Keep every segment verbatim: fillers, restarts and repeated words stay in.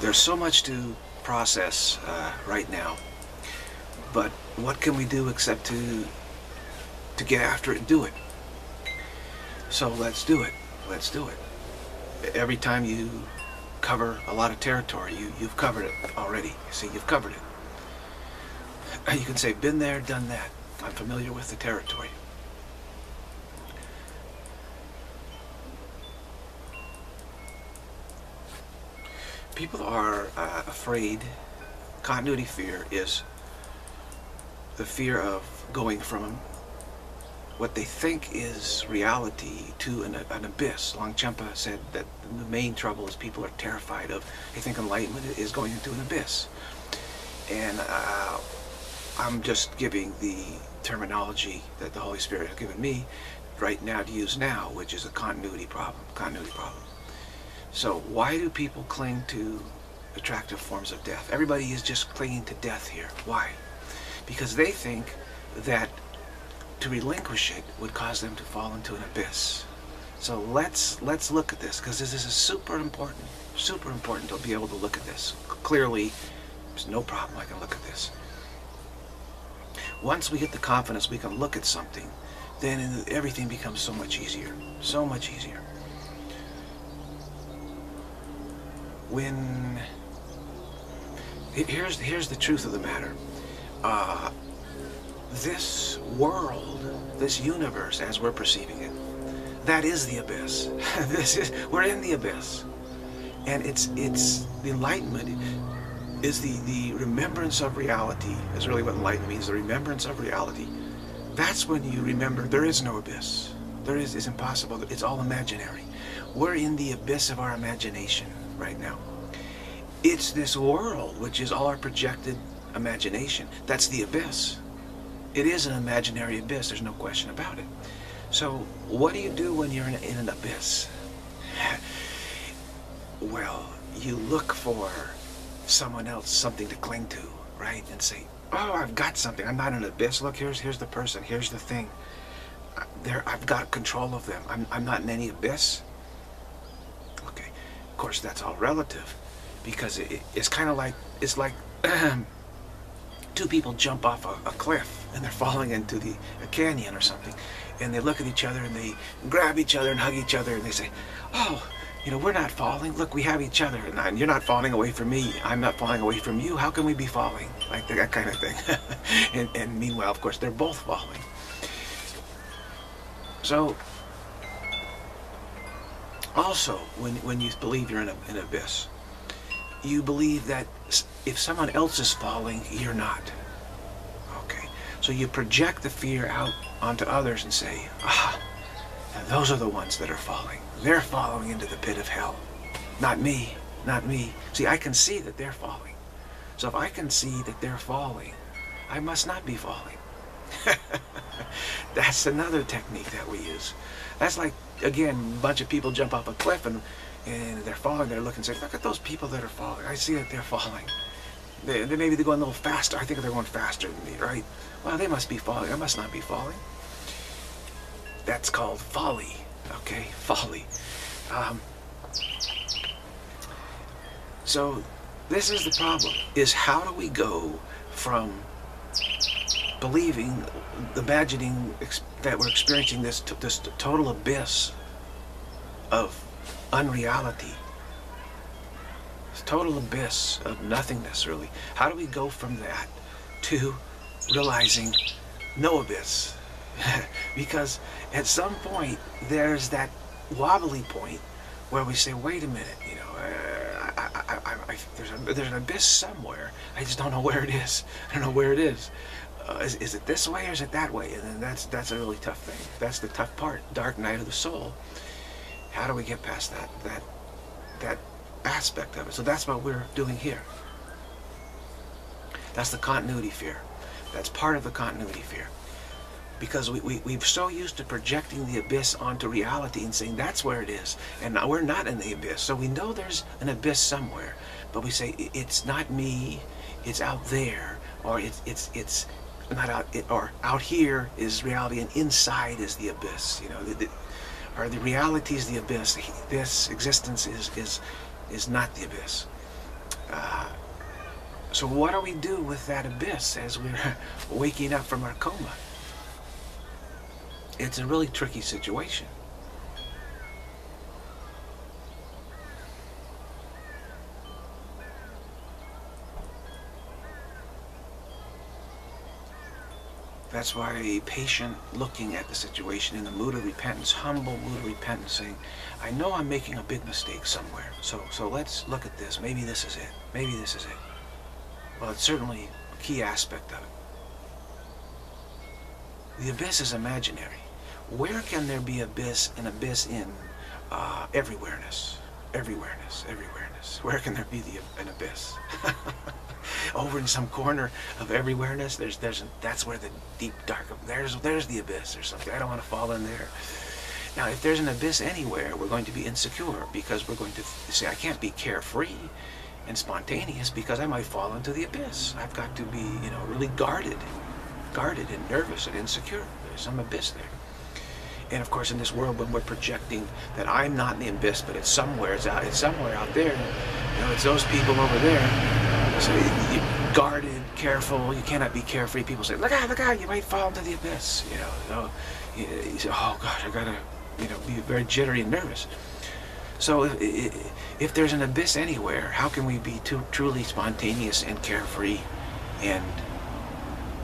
There's so much to process uh, right now, but what can we do except to to get after it and do it? So let's do it. Let's do it. Every time you cover a lot of territory, you, you've covered it already. You see, you've covered it. You can say, been there, done that. I'm familiar with the territory. People are uh, afraid. Continuity fear is the fear of going from what they think is reality to an, an abyss. Longchenpa said that the main trouble is people are terrified of, they think enlightenment is going into an abyss. And uh, I'm just giving the terminology that the Holy Spirit has given me right now to use now, which is a continuity problem, continuity problem. So why do people cling to attractive forms of death? Everybody is just clinging to death here. Why? Because they think that to relinquish it would cause them to fall into an abyss. So let's let's look at this, because this is super important, super important to be able to look at this. Clearly, there's no problem I can look at this. Once we get the confidence we can look at something, then everything becomes so much easier, so much easier. When here's here's the truth of the matter, uh, this world, this universe as we're perceiving it, that is the abyss. This is, we're in the abyss, and it's it's the enlightenment is the the remembrance of reality. Is really what enlightenment means, the remembrance of reality. That's when you remember there is no abyss. There is it's impossible. It's all imaginary. We're in the abyss of our imagination right now. It's this world, which is all our projected imagination. That's the abyss. It is an imaginary abyss. There's no question about it. So what do you do when you're in, in an abyss? Well, you look for someone else, something to cling to, right? And say, oh, I've got something. I'm not in an abyss. Look, here's here's the person. Here's the thing. There, I've got control of them. I'm, I'm not in any abyss. Of course, that's all relative, because it, it's kind of like it's like two people jump off a, a cliff and they're falling into the a canyon or something, and they look at each other and they grab each other and hug each other and they say, "Oh, you know, we're not falling. Look, we have each other, and, I, and you're not falling away from me. I'm not falling away from you. How can we be falling?" Like that kind of thing. and, and meanwhile, of course, they're both falling. So. Also, when, when you believe you're in a, an abyss, you believe that if someone else is falling, you're not. Okay, so you project the fear out onto others and say, ah, those are the ones that are falling. They're falling into the pit of hell. Not me, not me. See, I can see that they're falling. So if I can see that they're falling, I must not be falling. That's another technique that we use. That's like, again, a bunch of people jump off a cliff and, and they're falling. They're looking and say, look at those people that are falling. I see that they're falling. They, they, maybe they're going a little faster. I think they're going faster than me, right? Well, they must be falling. I must not be falling. That's called folly, okay? Folly. Um, so this is the problem, is how do we go from believing, imagining that we're experiencing this t this total abyss of unreality, this total abyss of nothingness, really. How do we go from that to realizing no abyss? Because at some point, there's that wobbly point where we say, wait a minute, you know, uh, I, I, I, I, there's, a, there's an abyss somewhere. I just don't know where it is. I don't know where it is. Uh, is, is it this way or is it that way? And then that's that's a really tough thing. That's the tough part, dark night of the soul. How do we get past that that that aspect of it? So that's what we're doing here. That's the continuity fear. That's part of the continuity fear. Because we, we, we're so used to projecting the abyss onto reality and saying that's where it is. And we're not in the abyss. So we know there's an abyss somewhere. But we say, it's not me, it's out there. Or it's, it's, it's not out, it, or out here is reality and inside is the abyss, you know, the, the, or the reality is the abyss, this existence is, is, is not the abyss. Uh, so what do we do with that abyss as we're waking up from our coma? It's a really tricky situation. That's why a patient looking at the situation in the mood of repentance, humble mood of repentance, saying, I know I'm making a big mistake somewhere, so, so let's look at this. Maybe this is it. Maybe this is it. Well, it's certainly a key aspect of it. The abyss is imaginary. Where can there be abyss and abyss in uh, everywhereness? Everywhereness, everywhereness. Where can there be the, an abyss? Over in some corner of everywhereness, there's, there's, that's where the deep dark, there's, there's the abyss or something. I don't want to fall in there. Now, if there's an abyss anywhere, we're going to be insecure because we're going to say, I can't be carefree and spontaneous because I might fall into the abyss. I've got to be, you know, really guarded, guarded and nervous and insecure. There's some abyss there. And of course, in this world, when we're projecting that I'm not in the abyss, but it's somewhere, it's out, it's somewhere out there. You know, it's those people over there. So you're guarded, careful. You cannot be carefree. People say, "Look out, look out! You might fall into the abyss." You know, so you, you say, "Oh God, I gotta," you know, be very jittery and nervous. So, if, if there's an abyss anywhere, how can we be too truly spontaneous and carefree, and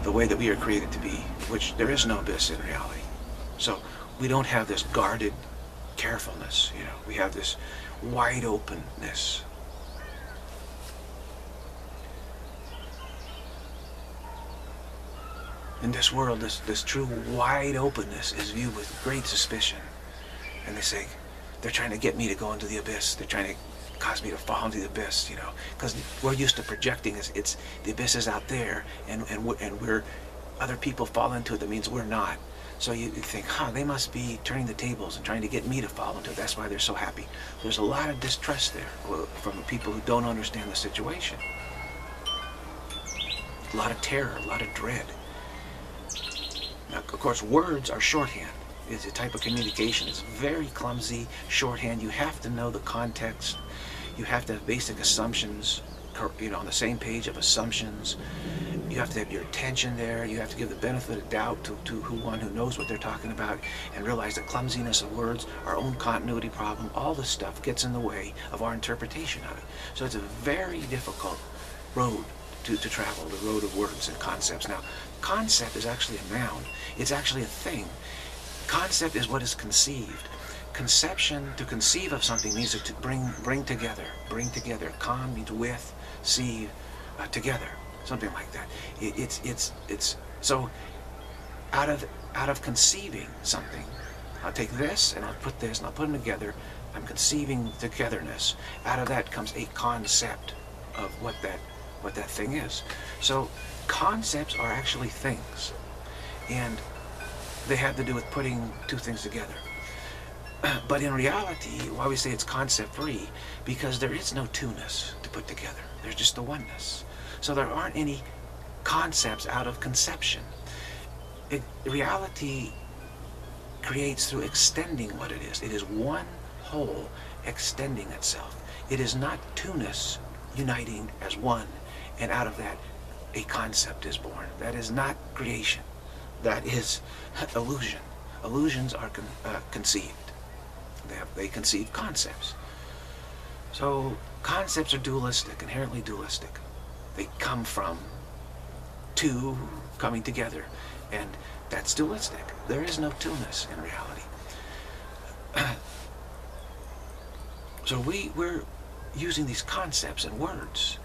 the way that we are created to be, which there is no abyss in reality? So. We don't have this guarded carefulness, you know. We have this wide openness. In this world, this, this true wide openness is viewed with great suspicion. And they say, they're trying to get me to go into the abyss. They're trying to cause me to fall into the abyss, you know. Because we're used to projecting, it's, it's, the abyss is out there, and, and, we're, and we're, other people fall into it, that means we're not. So you think, huh, they must be turning the tables and trying to get me to fall into it. That's why they're so happy. There's a lot of distrust there from people who don't understand the situation. A lot of terror, a lot of dread. Now, of course, words are shorthand. It's a type of communication. It's very clumsy, shorthand. You have to know the context. You have to have basic assumptions, you know, on the same page of assumptions. You have to have your attention there. You have to give the benefit of doubt to, to who one who knows what they're talking about, and realize the clumsiness of words, our own continuity problem, all this stuff gets in the way of our interpretation of it. So it's a very difficult road to, to travel, the road of words and concepts. Now, concept is actually a noun. It's actually a thing. Concept is what is conceived. Conception, to conceive of something, means to bring, bring together, bring together. Con means with, see, uh, together. Something like that. It, it's it's it's so out of out of conceiving something. I'll take this and I'll put this and I'll put them together. I'm conceiving togetherness. Out of that comes a concept of what that what that thing is. So concepts are actually things, and they have to do with putting two things together. But in reality, why we say it's concept-free, because there is no two-ness to put together. There's just the oneness. So there aren't any concepts out of conception. It, reality creates through extending what it is. It is one whole extending itself. It is not two-ness uniting as one, and out of that a concept is born. That is not creation. That is illusion. Illusions are con, uh, conceived. They, have, they conceive concepts. So concepts are dualistic, inherently dualistic. They come from two coming together, and that's dualistic. There is no two-ness in reality. So we, we're using these concepts and words,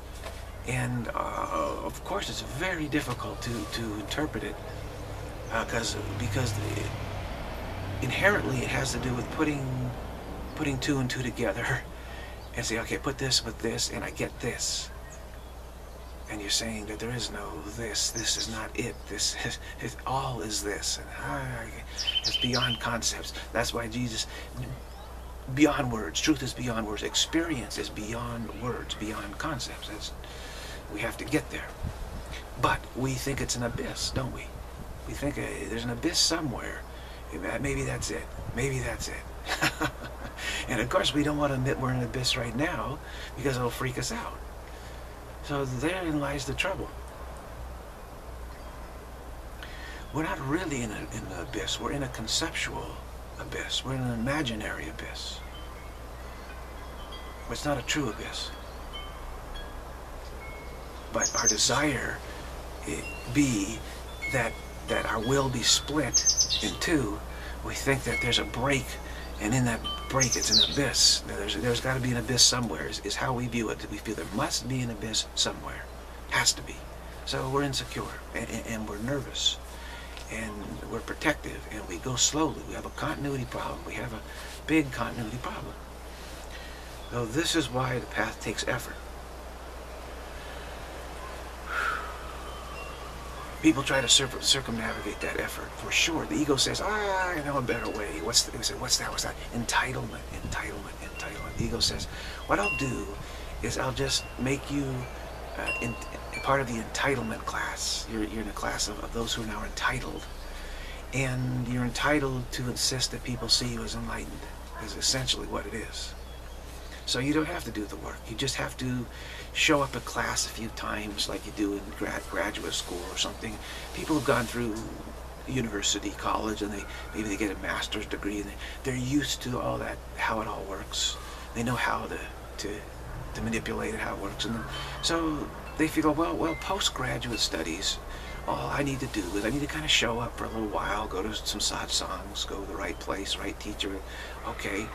and uh, of course it's very difficult to, to interpret it uh, cause, because it, inherently it has to do with putting, putting two and two together and say, okay, put this with this and I get this. And you're saying that there is no this, this is not it, this is, it all is this. And, ah, it's beyond concepts. That's why Jesus, beyond words, truth is beyond words, experience is beyond words, beyond concepts. That's, we have to get there. But we think it's an abyss, don't we? We think uh, there's an abyss somewhere. Maybe that's it, maybe that's it. And of course we don't want to admit we're in an abyss right now because it'll freak us out. So therein lies the trouble. We're not really in, a, in the abyss. We're in a conceptual abyss. We're in an imaginary abyss. It's not a true abyss. But our desire be that, that our will be split in two. We think that there's a break, and in that break it's an abyss. Now there's there's got to be an abyss somewhere, is, is how we view it. We feel there must be an abyss somewhere. Has to be. So we're insecure, and, and we're nervous, and we're protective, and we go slowly. We have a continuity problem. We have a big continuity problem. So this is why the path takes effort. People try to circum circumnavigate that effort, for sure. The ego says, ah, I know a better way. What's, the, say, what's that? What's that? Entitlement, entitlement, entitlement. The ego says, what I'll do is I'll just make you uh, in, part of the entitlement class. You're, you're in a class of, of those who are now entitled. And you're entitled to insist that people see you as enlightened, is essentially what it is. So you don't have to do the work. You just have to show up at class a few times like you do in grad graduate school or something. People have gone through university, college, and they maybe they get a master's degree, and they, they're used to all that, how it all works. They know how to, to, to manipulate it, how it works. And so they feel, well, well, postgraduate studies, all I need to do is I need to kind of show up for a little while, go to some satsangs, go to the right place, right teacher, okay,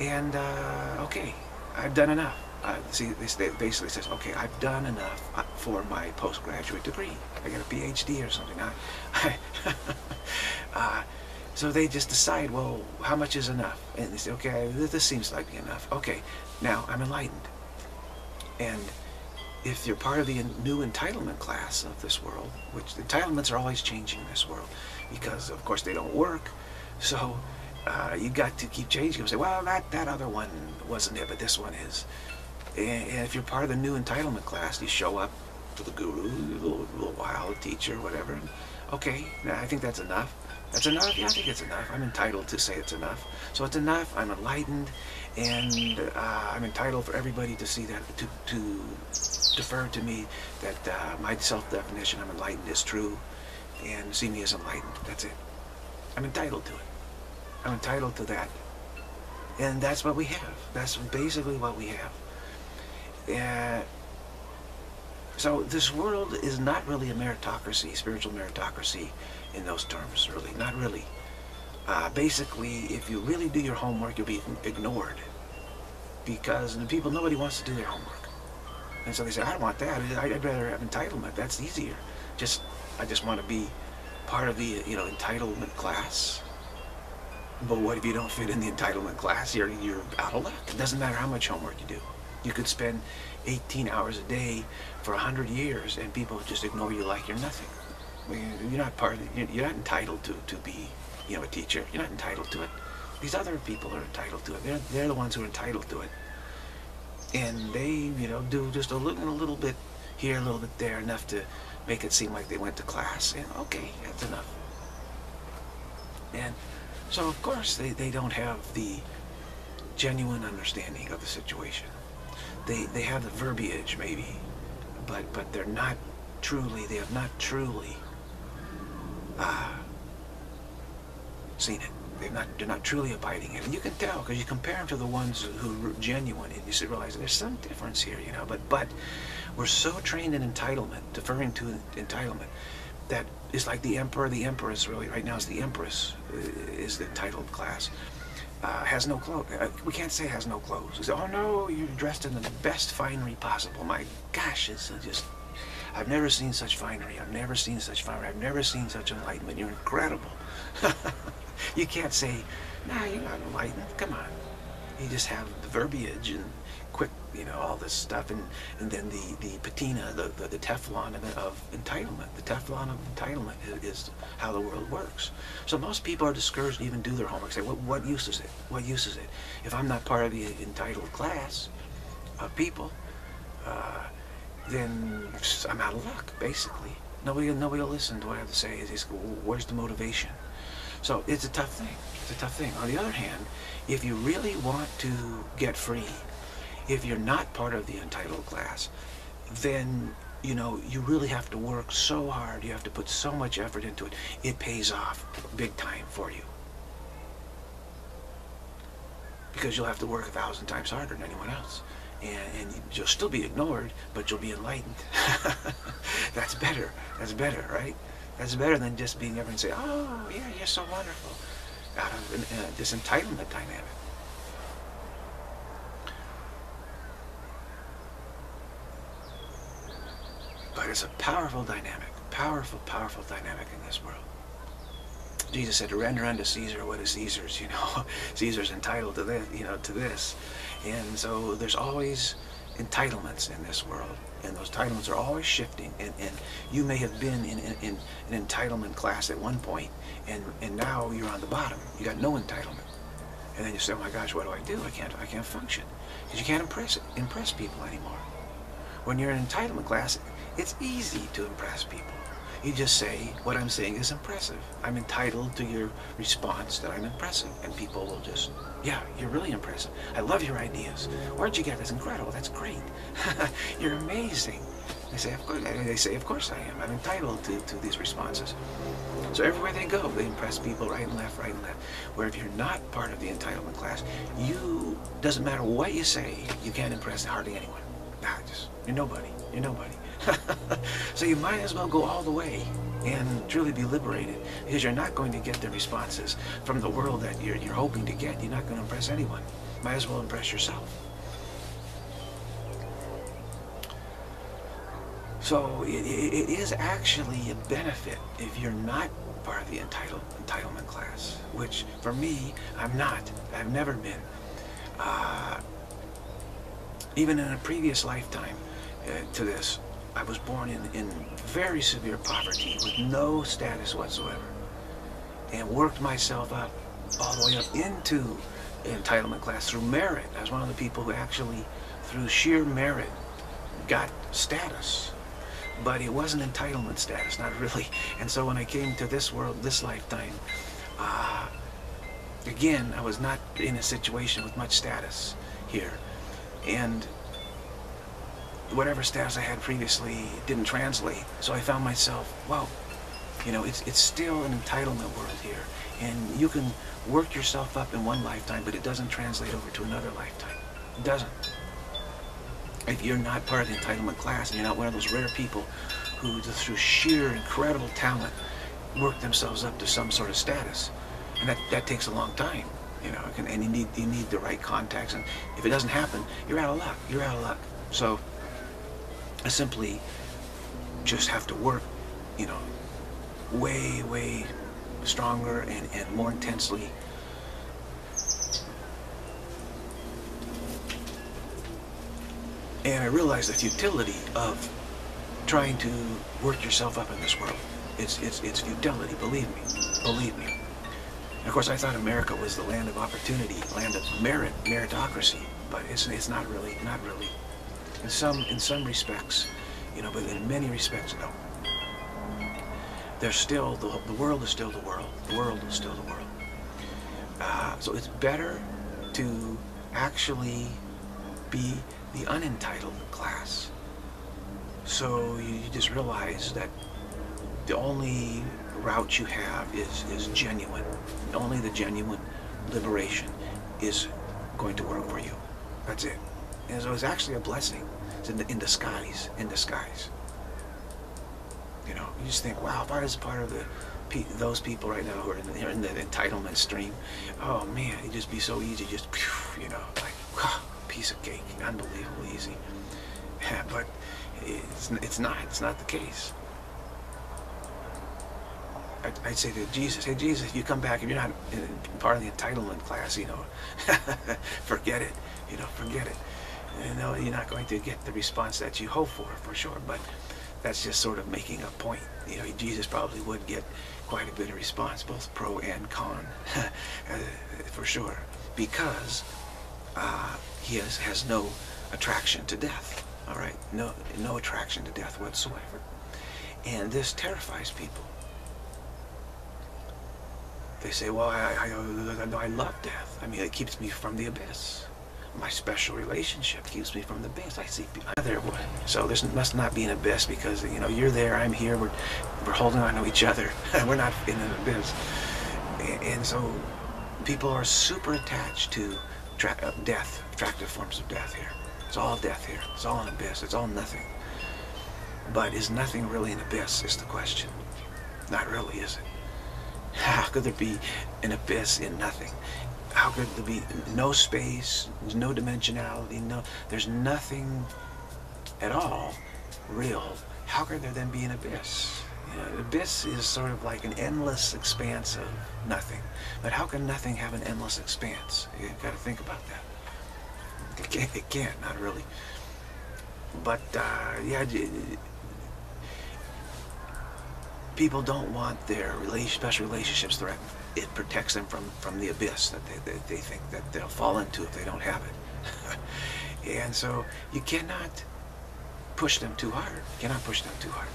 and uh, okay. I've done enough. Uh, see, this basically says, okay, I've done enough for my postgraduate degree. I got a P H D or something. I, I uh, so they just decide, well, how much is enough? And they say, okay, this seems like enough. Okay, now I'm enlightened. And if you're part of the new entitlement class of this world, which the entitlements are always changing in this world, because of course they don't work, so Uh, you got to keep changing them. Say, well, that, that other one wasn't it, but this one is. And, and if you're part of the new entitlement class, you show up to the guru, a little, little while, a teacher, whatever. And, okay, I think that's enough. That's enough? Yeah, I think it's enough. I'm entitled to say it's enough. So it's enough, I'm enlightened, and uh, I'm entitled for everybody to see that, to, to defer to me that uh, my self-definition, I'm enlightened, is true, and see me as enlightened. That's it. I'm entitled to it. I'm entitled to that. And that's what we have. That's basically what we have. Uh, so this world is not really a meritocracy, spiritual meritocracy in those terms, really. Not really. Uh, basically, if you really do your homework, you'll be ignored. Because the people, nobody wants to do their homework. And so they say, I don't want that. I'd rather have entitlement. That's easier. Just, I just want to be part of the, you know, entitlement class. But what if you don't fit in the entitlement class? You're, you're out of luck. It doesn't matter how much homework you do. You could spend eighteen hours a day for a hundred years, and people just ignore you like you're nothing. You're not part of the, you're not entitled to, to be, you know, a teacher. You're not entitled to it. These other people are entitled to it. They're, they're the ones who are entitled to it. And they, you know, do just a little, a little bit here, a little bit there, enough to make it seem like they went to class. And okay, that's enough. And so, of course, they, they don't have the genuine understanding of the situation. They, they have the verbiage, maybe, but, but they're not truly, they have not truly uh, seen it. They're not, they're not truly abiding it. And you can tell, because you compare them to the ones who are genuine, and you realize there's some difference here, you know, but, but we're so trained in entitlement, deferring to entitlement, that is like the emperor, the empress, really, right now is the empress, is the entitled class. Uh, has no clothes. We can't say has no clothes. We say, oh no, you're dressed in the best finery possible. My gosh, it's just, I've never seen such finery. I've never seen such finery. I've never seen such enlightenment. You're incredible. You can't say, nah, you're not enlightened. Come on. You just have the verbiage and quick, you know, all this stuff, and, and then the, the patina, the, the, the Teflon of, of entitlement. The Teflon of entitlement is, is how the world works. So most people are discouraged to even do their homework. Say, what, what use is it? What use is it? If I'm not part of the entitled class of people, uh, then I'm out of luck, basically. Nobody, nobody will listen to what I have to say. It's, it's, where's the motivation? So it's a tough thing. It's a tough thing. On the other hand, if you really want to get free, if you're not part of the entitled class, then, you know, you really have to work so hard. You have to put so much effort into it. It pays off big time for you. Because you'll have to work a thousand times harder than anyone else. And, and you'll still be ignored, but you'll be enlightened. That's better. That's better, right? That's better than just being everyone say, oh, yeah, you're so wonderful. Out of uh, this entitlement dynamic. But it's a powerful dynamic, powerful, powerful dynamic in this world. Jesus said to render unto Caesar what is Caesar's, you know. Caesar's entitled to this, you know, to this. And so there's always entitlements in this world. And those entitlements are always shifting. And, and you may have been in, in, in an entitlement class at one point, and, and now you're on the bottom. You got no entitlement. And then you say, oh my gosh, what do I do? I can't, I can't function. Because you can't impress, impress people anymore. When you're in an entitlement class, it's easy to impress people. You just say, what I'm saying is impressive. I'm entitled to your response that I'm impressive. And people will just, yeah, you're really impressive. I love your ideas. Where'd you get this? Incredible. That's great. You're amazing. They say, of course, they say, of course I am. I'm entitled to, to these responses. So everywhere they go, they impress people right and left, right and left. Where if you're not part of the entitlement class, you, doesn't matter what you say, you can't impress hardly anyone. Nah, just, you're nobody. You're nobody. So you might as well go all the way and truly be liberated, because you're not going to get the responses from the world that you're, you're hoping to get. You're not going to impress anyone. Might as well impress yourself. So it, it, it is actually a benefit if you're not part of the entitle, entitlement class, which for me, I'm not. I've never been. Uh, even in a previous lifetime uh, to this, I was born in, in very severe poverty with no status whatsoever, and worked myself up all the way up into entitlement class through merit. I was one of the people who actually, through sheer merit, got status, but it wasn't entitlement status, not really. And so when I came to this world, this lifetime, uh, again, I was not in a situation with much status here. And whatever status I had previously didn't translate. So I found myself, well, you know, it's, it's still an entitlement world here. And you can work yourself up in one lifetime, but it doesn't translate over to another lifetime. It doesn't. If you're not part of the entitlement class, and you're not one of those rare people who, just through sheer incredible talent, work themselves up to some sort of status. And that, that takes a long time. You know, and you need, you need the right contacts. And if it doesn't happen, you're out of luck. You're out of luck. So I simply just have to work, you know, way, way stronger and, and more intensely. And I realize the futility of trying to work yourself up in this world. It's, it's, it's futility, believe me, believe me. And of course, I thought America was the land of opportunity, land of merit, meritocracy, but it's, it's not really, not really. In some, in some respects, you know, but in many respects, no. There's still, the, the world is still the world. The world is still the world. Uh, so it's better to actually be the unentitled class. So you, you just realize that the only route you have is, is genuine. Only the genuine liberation is going to work for you. That's it. And so it's actually a blessing. It's in, in disguise, in disguise. You know, you just think, wow, if I was part of the pe those people right now who are in the, in the entitlement stream, oh man, it'd just be so easy, just, you know, like, wow, piece of cake, unbelievable easy. Yeah, but it's, it's not, it's not the case. I'd, I'd say to Jesus, hey Jesus, if you come back, if you're not in, in part of the entitlement class, you know, forget it, you know, forget it. You know, you're not going to get the response that you hope for, for sure, but that's just sort of making a point. You know, Jesus probably would get quite a bit of response, both pro and con, for sure, because uh, he has, has no attraction to death, all right? No, no attraction to death whatsoever. And this terrifies people. They say, well, I, I, I love death. I mean, it keeps me from the abyss. my special relationship keeps me from the beings I seek another would. So there must not be an abyss, because, you know, you're there, I'm here, we're, we're holding on to each other. We're not in an abyss. And, and so people are super attached to tra death, attractive forms of death here. It's all death here. It's all an abyss. It's all nothing. But is nothing really an abyss is the question. Not really, is it? How could there be an abyss in nothing? How could there be no space, no dimensionality, no, there's nothing at all real? How could there then be an abyss? You know, an abyss is sort of like an endless expanse of nothing. But how can nothing have an endless expanse? You've got to think about that. It can't, it can't not really. But, uh, yeah, people don't want their special relationships threatened. It protects them from, from the abyss that they, they, they think that they'll fall into if they don't have it. And so you cannot push them too hard. You cannot push them too hard.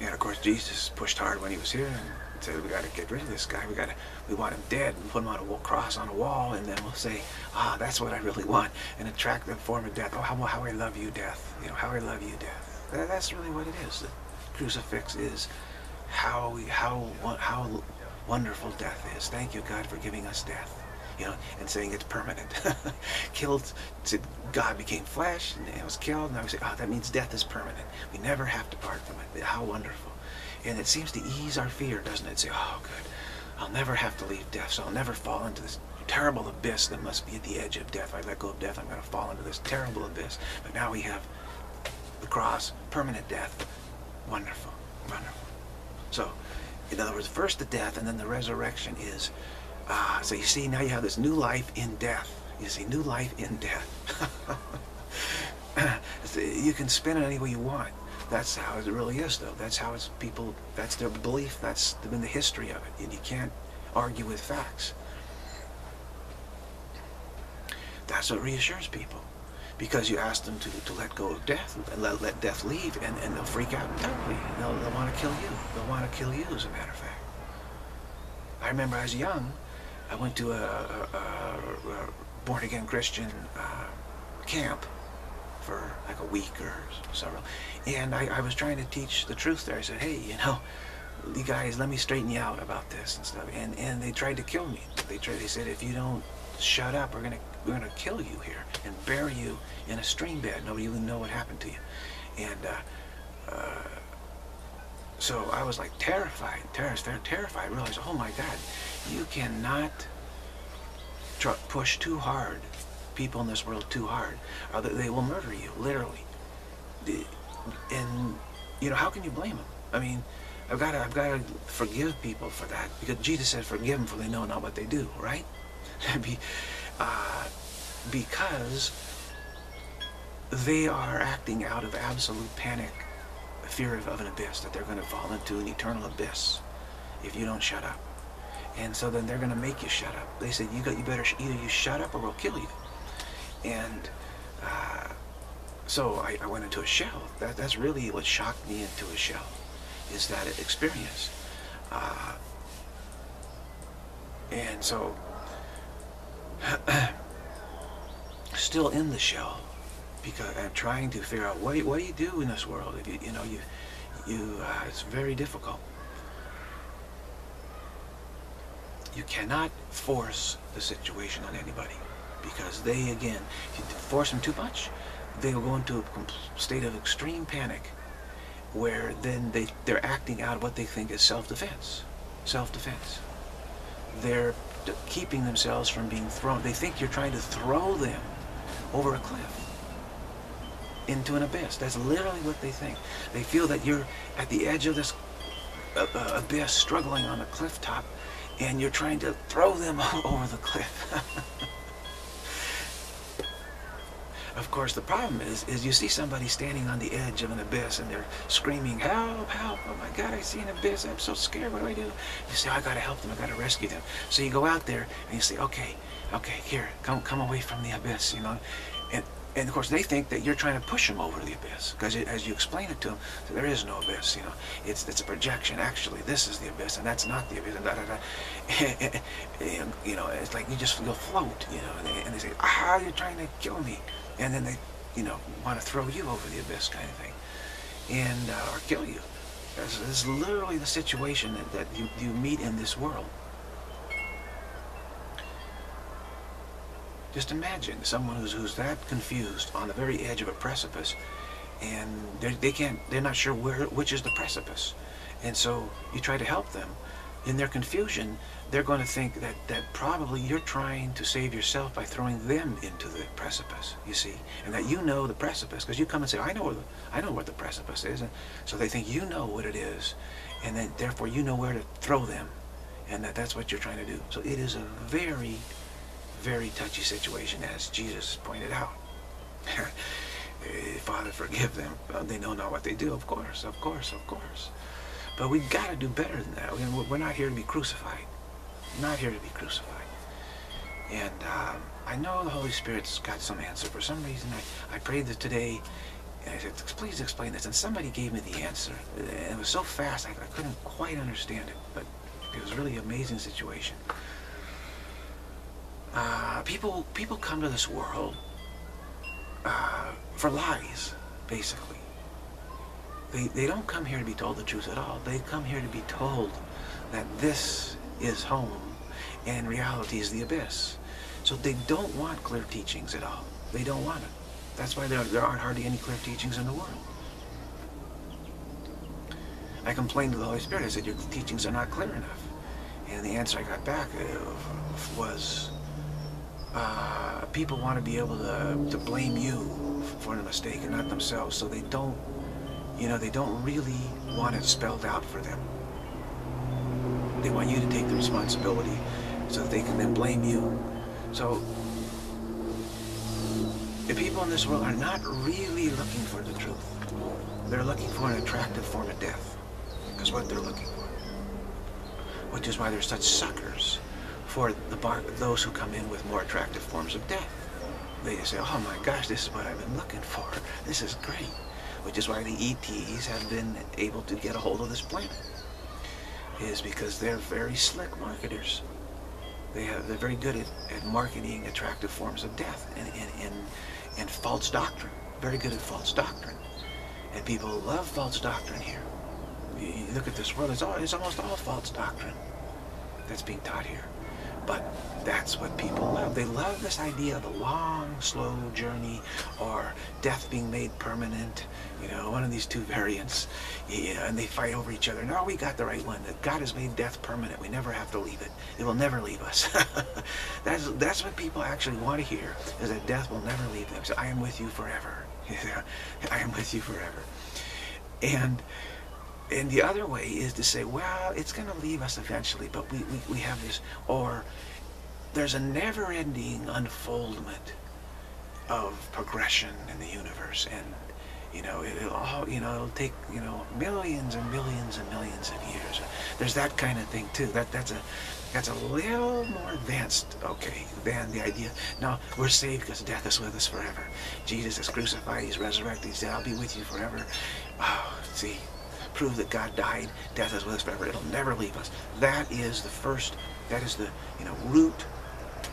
And of course Jesus pushed hard when he was here and said, we gotta get rid of this guy, we gotta we want him dead, and put him on a cross on a wall, and then we'll say, ah, that's what I really want, and attract the form of death. Oh, how, how I love you, death. You know, how I love you, death. That, that's really what it is. The crucifix is how we how how wonderful death is. Thank you, God, for giving us death. You know, and saying it's permanent. Killed, said God became flesh, and it was killed, and I would say, oh, that means death is permanent. We never have to part from it. How wonderful. And it seems to ease our fear, doesn't it? Say, oh, good, I'll never have to leave death, so I'll never fall into this terrible abyss that must be at the edge of death. If I let go of death, I'm going to fall into this terrible abyss. But now we have the cross, permanent death. Wonderful, wonderful. So, in other words, first the death, and then the resurrection is... Ah, so you see, now you have this new life in death. You see, new life in death. You can spin it any way you want. That's how it really is, though. That's how it's people, that's their belief, that's been the history of it. And you can't argue with facts. That's what reassures people. Because you ask them to, to let go of death, and let, let death leave, and, and they'll freak out totally. They'll, they'll want to kill you. They'll want to kill you, as a matter of fact. I remember I was young. I went to a, a, a, a born-again Christian uh, camp for like a week or several, and I, I was trying to teach the truth there. I said, hey, you know, you guys, let me straighten you out about this and stuff. And and they tried to kill me. They tried. They said, if you don't shut up, we're gonna we're gonna kill you here and bury you in a stream bed. Nobody will know what happened to you. And uh, uh, so I was like terrified, terrified, terrified. I realized, oh my God, you cannot tr push too hard, people in this world too hard, or they will murder you, literally. And, you know, how can you blame them? I mean, I've got to, I've got to forgive people for that, because Jesus said, forgive them, for they know not what they do, right? Be, uh, because they are acting out of absolute panic, fear of, of an abyss, that they're going to fall into an eternal abyss if you don't shut up. And so then they're going to make you shut up. They said, you got, you better sh either you shut up or we'll kill you. And uh, so I, I went into a shell. That, that's really what shocked me into a shell, is that experience. Uh, and so still in the shell, because I'm trying to figure out what do you, what do you do in this world? If you, you know, you, you, uh, it's very difficult. You cannot force the situation on anybody, because they, again, if you force them too much, they will go into a state of extreme panic, where then they they're acting out what they think is self-defense, self-defense. They're keeping themselves from being thrown. They think you're trying to throw them over a cliff, into an abyss. That's literally what they think. They feel that you're at the edge of this uh, uh, abyss, struggling on a cliff top, and you're trying to throw them over the cliff. Of course, the problem is, is you see somebody standing on the edge of an abyss, and they're screaming, help, help, oh my God, I see an abyss, I'm so scared, what do I do? You say, oh, I gotta help them, I gotta rescue them. So you go out there, and you say, okay, okay, here, come, come away from the abyss, you know, and And of course they think that you're trying to push them over the abyss, because as you explain it to them, there is no abyss, you know, it's it's a projection. Actually, this is the abyss, and that's not the abyss, and da, da, da. And, and, you know, it's like you just you'll float, you know. And they, and they say, ah, you're trying to kill me, and then they, you know, want to throw you over the abyss, kind of thing, and uh, or kill you. This is literally the situation that, that you you meet in this world. Just imagine someone who's, who's that confused on the very edge of a precipice, and they can't, they're not sure where, which is the precipice. And so you try to help them. In their confusion, they're going to think that, that probably you're trying to save yourself by throwing them into the precipice, you see, and that you know the precipice, because you come and say, I know, where the, I know what the precipice is. And so they think you know what it is, and then therefore you know where to throw them, and that that's what you're trying to do. So it is a very very touchy situation, as Jesus pointed out. Father, forgive them. They know not what they do, of course, of course, of course. But we've got to do better than that. We're not here to be crucified. Not here to be crucified. And um, I know the Holy Spirit's got some answer. For some reason, I, I prayed this today, and I said, please explain this. And somebody gave me the answer. And it was so fast, I, I couldn't quite understand it. But it was really an amazing situation. Uh, people, people come to this world uh, for lies, basically. They, they don't come here to be told the truth at all. They come here to be told that this is home and reality is the abyss. So they don't want clear teachings at all. They don't want it. That's why there, there aren't hardly any clear teachings in the world. I complained to the Holy Spirit. I said, your teachings are not clear enough. And the answer I got back uh, was, Uh, people want to be able to, to blame you for the mistake and not themselves, so they don't, you know, they don't really want it spelled out for them. They want you to take the responsibility so that they can then blame you. So, the people in this world are not really looking for the truth. They're looking for an attractive form of death, is what they're looking for. Which is why they're such suckers for the bar, those who come in with more attractive forms of death. They say, oh my gosh, this is what I've been looking for. This is great. Which is why the E Ts have been able to get a hold of this planet. It is because they're very slick marketers. They have, they're very good at, at marketing attractive forms of death and, and, and, and false doctrine. Very good at false doctrine. And people love false doctrine here. You, you look at this world, it's, all, it's almost all false doctrine that's being taught here. But that's what people love. They love this idea of a long, slow journey, or death being made permanent, you know, one of these two variants, you know, and they fight over each other. No, we got the right one, that God has made death permanent. We never have to leave it. It will never leave us. that's, that's what people actually want to hear, is that death will never leave them. So I am with you forever. I am with you forever. And... And the other way is to say, well, it's going to leave us eventually, but we, we, we have this, or there's a never-ending unfoldment of progression in the universe, and, you know, it'll all, you know, it'll take, you know, millions and millions and millions of years. There's that kind of thing, too. That, that's a, that's a little more advanced, okay, than the idea, no, we're saved because death is with us forever. Jesus is crucified, he's resurrected, he said, I'll be with you forever. Oh, see. Prove that God died, death is with us forever, it'll never leave us. That is the first, that is the, you know, root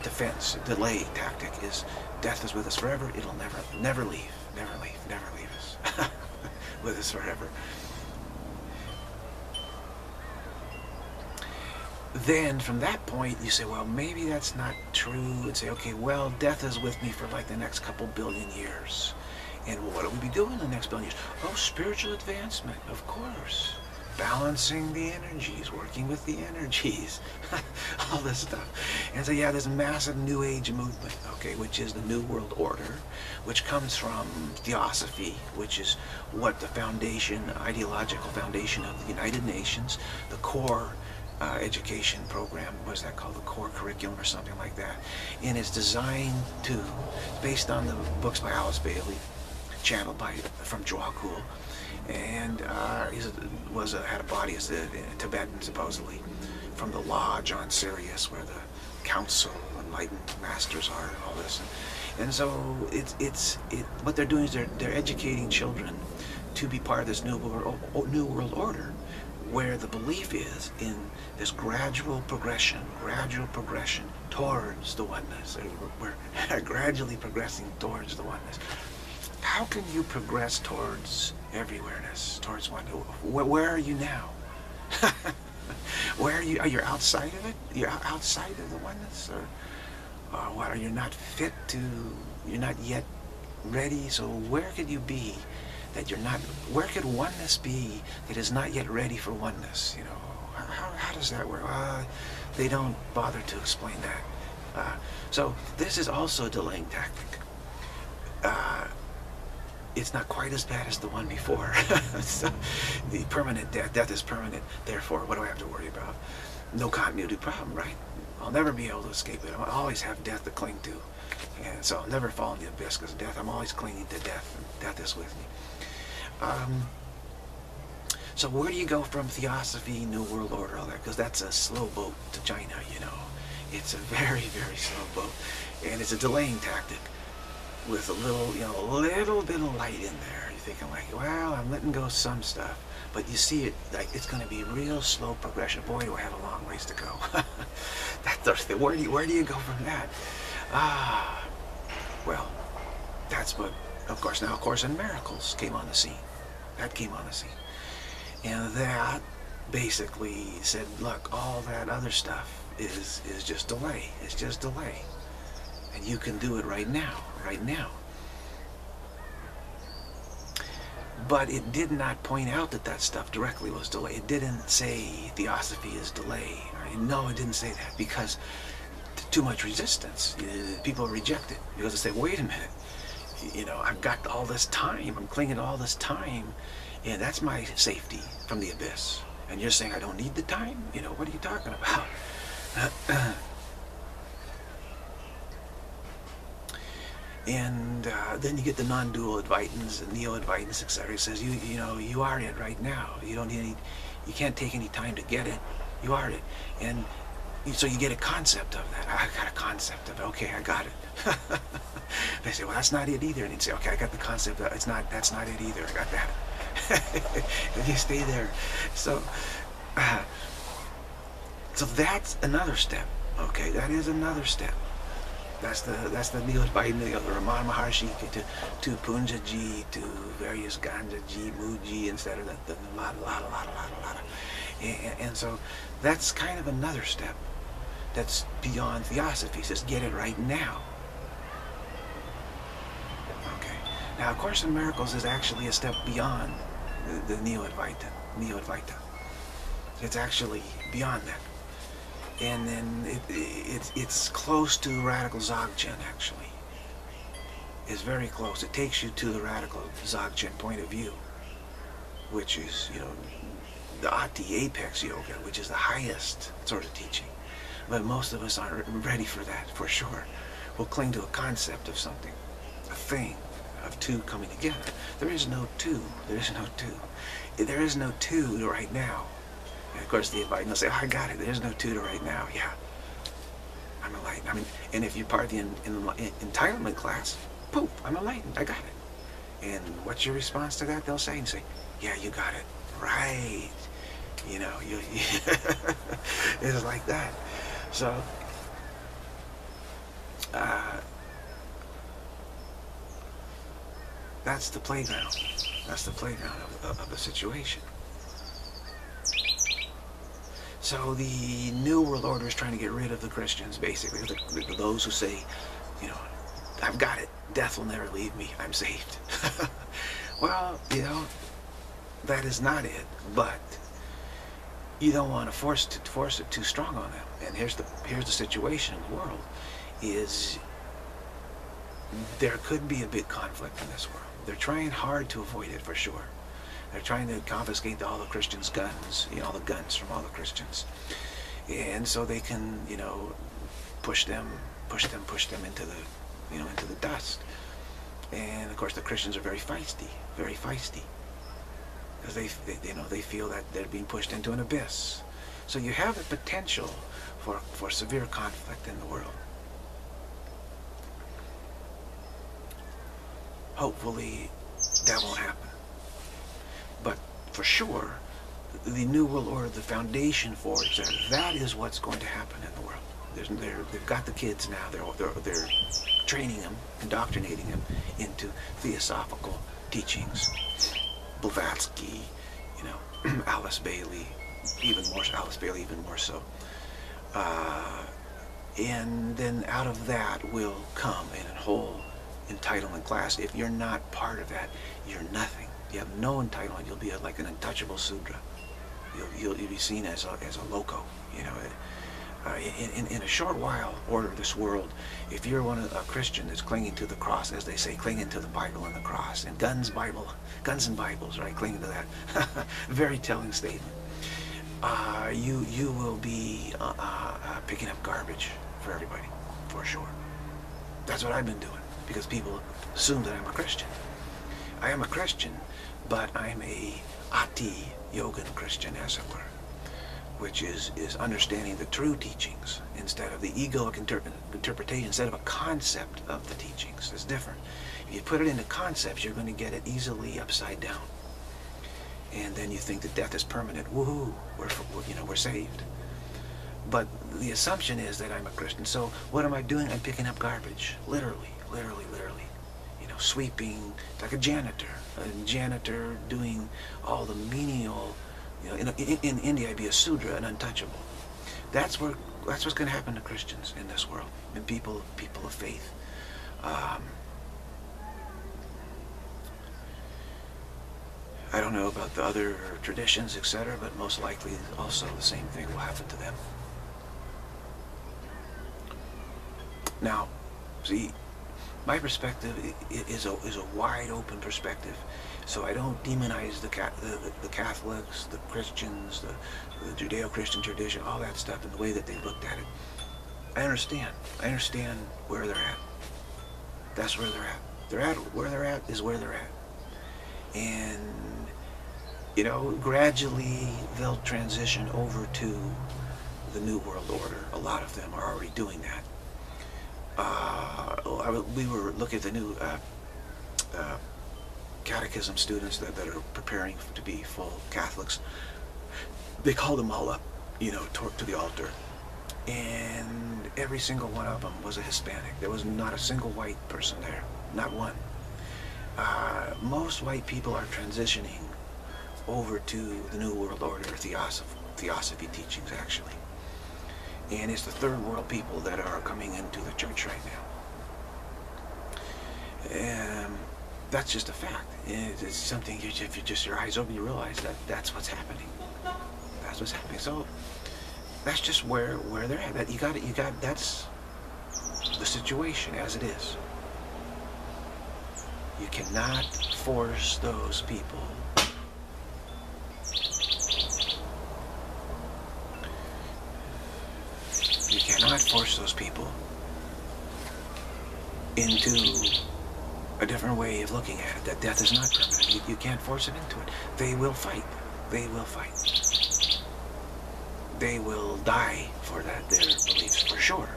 defense, delay tactic, is death is with us forever, it'll never, never leave, never leave, never leave us. With us forever. Then from that point you say, well, maybe that's not true, and say, okay, well, death is with me for like the next couple billion years. And what do we be doing in the next billion years? Oh, spiritual advancement, of course. Balancing the energies, working with the energies, all this stuff. And so, yeah, this massive New Age movement, okay, which is the New World Order, which comes from Theosophy, which is what the foundation, ideological foundation of the United Nations, the core uh, education program, what is that called, the core curriculum or something like that. And it's designed to, based on the books by Alice Bailey, channeled by from Dzogchen, and uh, he was a, had a body as a Tibetan supposedly from the lodge on Sirius, where the council and enlightened masters are and all this. And, and so it's, it's, it, what they're doing is they're, they're educating children to be part of this new world, new world order, where the belief is in this gradual progression, gradual progression towards the oneness. We're gradually progressing towards the oneness. How can you progress towards everywhereness, towards one? Where are you now? Where are you? Are you outside of it? You're outside of the oneness, or, or what? Are you not fit to? You're not yet ready. So where could you be that you're not? Where could oneness be that is not yet ready for oneness? You know, how, how does that work? Uh, they don't bother to explain that. Uh, so this is also a delaying tactic. Uh, It's not quite as bad as the one before. So, the permanent death, death is permanent, therefore what do I have to worry about? No continuity problem, right? I'll never be able to escape it. I'll always have death to cling to. And so I'll never fall in the abyss because of death. I'm always clinging to death, and death is with me. Um, so where do you go from theosophy, New World Order, all that? Because that's a slow boat to China, you know. It's a very, very slow boat. And it's a delaying tactic, with a little, you know, a little bit of light in there. You're thinking like, well, I'm letting go of some stuff, but you see it, like it's going to be real slow progression. Boy, do I have a long ways to go. That's the, where do you, where do you go from that? Ah, well, that's what, of course, now A Course in Miracles came on the scene. That came on the scene. And that basically said, look, all that other stuff is, is just delay. It's just delay. And you can do it right now, right now. But it did not point out that that stuff directly was delay. It didn't say theosophy is delay. Right? No, it didn't say that because too much resistance. People reject it because they say, wait a minute, you know, I've got all this time, I'm clinging to all this time, and that's my safety from the abyss. And you're saying I don't need the time? You know, what are you talking about? And uh, then you get the non-dual Advaitins and Neo-Advaitins, et cetera. It says, you you know, you are it right now. You don't need any, you can't take any time to get it. You are it. And so you get a concept of that. I got a concept of it. Okay, I got it. They say, well, that's not it either. And you say, okay, I got the concept of it. It's not, that's not it either. I got that. And you stay there. So, uh, so that's another step. Okay, that is another step. That's the that's the Neo-Advaita of the Ramana Maharshi to to Punjaji to various Ganjaji, Muji, instead of the lot lot lot lot lot, and so that's kind of another step that's beyond theosophy. Says get it right now. Okay, now A Course in Miracles is actually a step beyond the, the Neo-Advaita. Neo-Advaita. It's actually beyond that. And then it, it, it's close to radical Dzogchen, actually. It's very close. It takes you to the radical Dzogchen point of view, which is, you know, the Ati apex yoga, which is the highest sort of teaching. But most of us aren't ready for that, for sure. We'll cling to a concept of something, a thing, of two coming together. There is no two. There is no two. There is no two right now. And of course, the Advaitin will say, oh, I got it. There's no tutor right now. Yeah, I'm enlightened. I mean, and if you're part of the en en entitlement class, poof, I'm enlightened. I got it. And what's your response to that? They'll say, and say, yeah, you got it. Right. You know, you, it's like that. So, uh, that's the playground. That's the playground of, of, of the situation. So the New World Order is trying to get rid of the Christians, basically. The, the, those who say, you know, I've got it. Death will never leave me. I'm saved. Well, you know, that is not it. But you don't want to force to force it too strong on them. And here's the here's the situation in the world: is there could be a big conflict in this world. They're trying hard to avoid it for sure. They're trying to confiscate all the Christians' guns, you know, all the guns from all the Christians, and so they can, you know, push them, push them, push them into the, you know, into the dust. And of course, the Christians are very feisty, very feisty, because they, they, you know, they feel that they're being pushed into an abyss. So you have the potential for for severe conflict in the world. hopefully that won't happen. But for sure, the New World Order, the foundation for it, that is what's going to happen in the world. There's, they've got the kids now, they're, they're, they're training them, indoctrinating them into theosophical teachings. Blavatsky, you know, Alice Bailey, even more so, Alice Bailey even more so. Uh, and then out of that will come in a whole entitlement class. If you're not part of that, you're nothing. You have no entitlement. You'll be like an untouchable Sudra. You'll, you'll, you'll be seen as a, as a loco, you know. Uh, in, in, in a short while, order of this world, if you're one of, a Christian that's clinging to the cross, as they say, clinging to the Bible and the cross, and guns, Bible, guns and Bibles, right, clinging to that, very telling statement. Uh, you, you will be uh, uh, picking up garbage for everybody, for sure. That's what I've been doing, because people assume that I'm a Christian. I am a Christian, but I'm a Ati Yoga Christian, as it were, which is, is understanding the true teachings instead of the egoic interpre interpretation, instead of a concept of the teachings. It's different. If you put it into concepts, you're going to get it easily upside down. And then you think that death is permanent. Woohoo! We're, you know, we're saved. But the assumption is that I'm a Christian. So what am I doing? I'm picking up garbage. Literally, literally, literally. You know, sweeping like a janitor. A janitor doing all the menial. You know, in, in, in India, I'd be a Sudra, an untouchable. That's where that's what's going to happen to Christians in this world, and people people of faith. Um, I don't know about the other traditions, et cetera, but most likely also the same thing will happen to them. Now, see, my perspective is a is a wide open perspective. So I don't demonize the, the, the Catholics, the Christians, the, the Judeo-Christian tradition, all that stuff, and the way that they looked at it. I understand. I understand where they're at. That's where they're at. They're at where they're at is where they're at. And, you know, gradually they'll transition over to the New World Order. A lot of them are already doing that. Uh, I, we were looking at the new... Uh, uh, catechism students that, that are preparing to be full Catholics. They called them all up, you know, to, to the altar. And every single one of them was a Hispanic. There was not a single white person there, not one. Uh, most white people are transitioning over to the New World Order, Theosophy, Theosophy teachings, actually. And it's the third world people that are coming into the church right now. And that's just a fact. It's something, you, if you just your eyes open, you realize that that's what's happening. That's what's happening. So that's just where where they're at. That you got it. You got that's the situation as it is. You cannot force those people. You cannot force those people into a different way of looking at it, that death is not permanent. You, you can't force them into it. They will fight. They will fight. They will die for that, their beliefs, for sure.